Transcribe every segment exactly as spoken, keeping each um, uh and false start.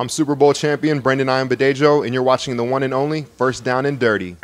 I'm Super Bowl champion Brendon Ayanbadejo, and you're watching the one and only First Down and Dirty.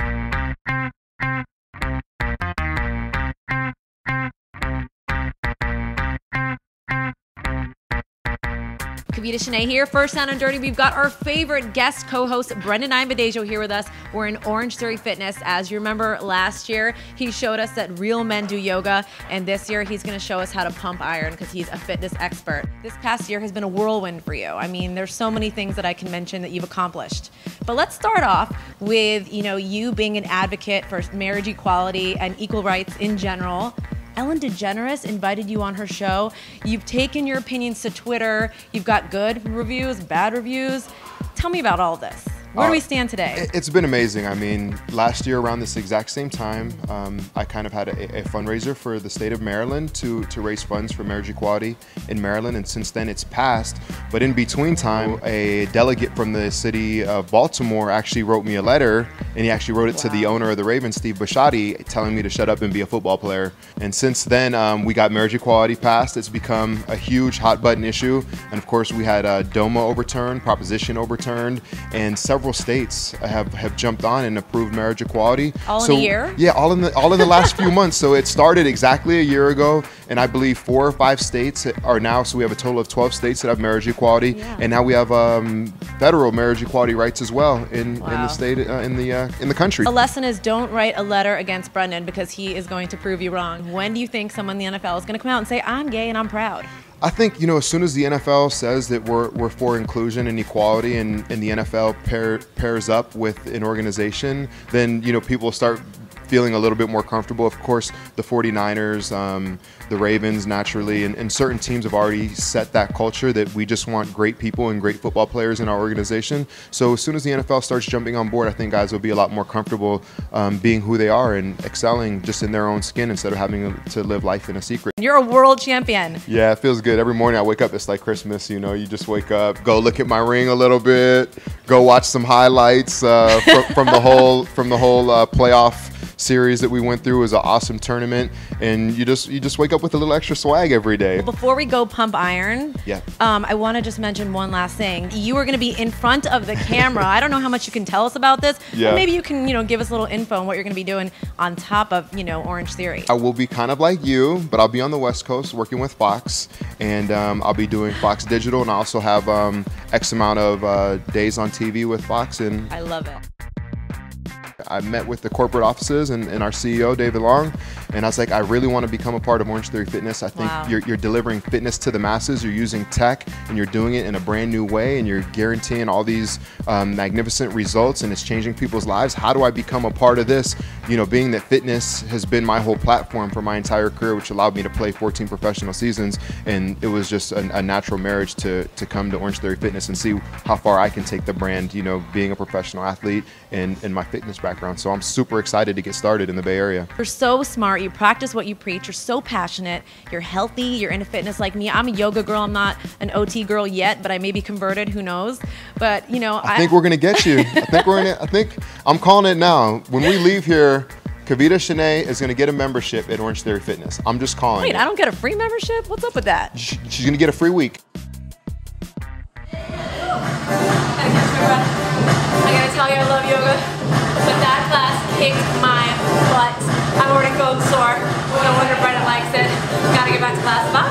Kavita Channe here, First Down and Dirty. We've got our favorite guest co-host, Brendon Ayanbadejo, here with us. We're in Orange Theory Fitness. As you remember last year, he showed us that real men do yoga, and this year he's gonna show us how to pump iron because he's a fitness expert. This past year has been a whirlwind for you. I mean, there's so many things that I can mention that you've accomplished. But let's start off with, you know, you being an advocate for marriage equality and equal rights in general. Ellen DeGeneres invited you on her show. You've taken your opinions to Twitter. You've got good reviews, bad reviews. Tell me about all this. Where uh, do we stand today? It's been amazing. I mean, last year around this exact same time, um, I kind of had a, a fundraiser for the state of Maryland to, to raise funds for marriage equality in Maryland, and since then it's passed. But in between time, a delegate from the city of Baltimore actually wrote me a letter, and he actually wrote it wow. to the owner of the Ravens, Steve Bisciotti, telling me to shut up and be a football player. And since then, um, we got marriage equality passed. It's become a huge hot button issue. And of course, we had uh, DOMA overturned, Proposition overturned, and several states have, have jumped on and approved marriage equality. All so, in a year? Yeah, all in the, all in the last few months. So it started exactly a year ago, and I believe four or five states are now, so we have a total of twelve states that have marriage equality, yeah. and now we have um, federal marriage equality rights as well in, wow. in the state, uh, in, the, uh, in the country. A lesson is don't write a letter against Brendon because he is going to prove you wrong. When do you think someone in the N F L is going to come out and say, I'm gay and I'm proud? I think, you know, as soon as the N F L says that we're, we're for inclusion and equality, and, and the N F L pair, pairs up with an organization, then, you know, people start feeling a little bit more comfortable. Of course, the forty-niners, um, the Ravens, naturally, and, and certain teams have already set that culture that we just want great people and great football players in our organization. So as soon as the N F L starts jumping on board, I think guys will be a lot more comfortable um, being who they are and excelling just in their own skin instead of having to live life in a secret. You're a world champion. Yeah, it feels good. Every morning I wake up, it's like Christmas, you know, you just wake up, go look at my ring a little bit, go watch some highlights uh, from, from the whole, from the whole uh, playoff series that we went through. Was an awesome tournament, and you just you just wake up with a little extra swag every day. Well, before we go pump iron, yeah, um, I want to just mention one last thing. You are going to be in front of the camera. I don't know how much you can tell us about this, yeah. but maybe you can, you know, give us a little info on what you're going to be doing on top of, you know, Orange Theory. I will be kind of like you, but I'll be on the West Coast working with Fox, and um, I'll be doing Fox Digital, and I also have um, X amount of uh, days on T V with Fox. And I love it. I met with the corporate offices and, and our C E O, David Long, and I was like, I really want to become a part of Orange Theory Fitness. I think wow. you're, you're delivering fitness to the masses, you're using tech, and you're doing it in a brand new way, and you're guaranteeing all these um, magnificent results, and it's changing people's lives. How do I become a part of this? You know, being that fitness has been my whole platform for my entire career, which allowed me to play fourteen professional seasons, and it was just a, a natural marriage to, to come to Orange Theory Fitness and see how far I can take the brand, you know, being a professional athlete and, and my fitness background. So I'm super excited to get started in the Bay Area. You're so smart, you practice what you preach, you're so passionate, you're healthy, you're into fitness like me. I'm a yoga girl, I'm not an O T girl yet, but I may be converted, who knows. But you know, I, I think we're gonna get you. I think we're gonna, I think, I'm calling it now. When we leave here, Kavita Channe is gonna get a membership at Orange Theory Fitness. I'm just calling Wait, it. I don't get a free membership? What's up with that? She's gonna get a free week. I gotta tell you, I love yoga. But that class kicked my butt. I'm already cold sore. No wonder Brendon likes it. Gotta get back to class. Bye.